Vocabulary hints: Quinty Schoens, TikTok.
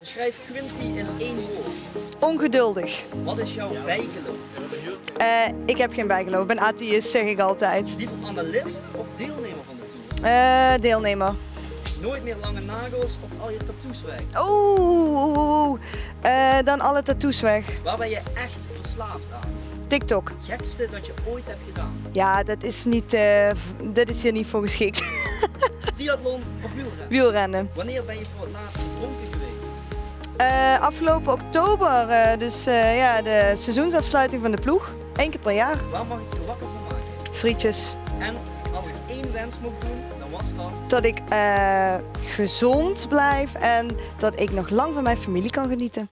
Schrijf Quinty in 1 woord. Ongeduldig. Wat is jouw bijgeloof? Ik heb geen bijgeloof. Ik ben atheïst, zeg ik altijd. Liever analist of deelnemer van de tour? Deelnemer. Nooit meer lange nagels of al je tattoos weg? Dan alle tattoos weg. Waar ben je echt verslaafd aan? TikTok. Gekste dat je ooit hebt gedaan? Ja, dat is hier niet voor geschikt. Triathlon of wielrennen? Wielrennen. Wanneer ben je voor het laatst gedronken geweest? Afgelopen oktober, de seizoensafsluiting van de ploeg. 1 keer per jaar. Waar mag ik je wakker voor maken? Frietjes. En als ik 1 wens mocht doen, dan was dat? Dat ik gezond blijf en dat ik nog lang van mijn familie kan genieten.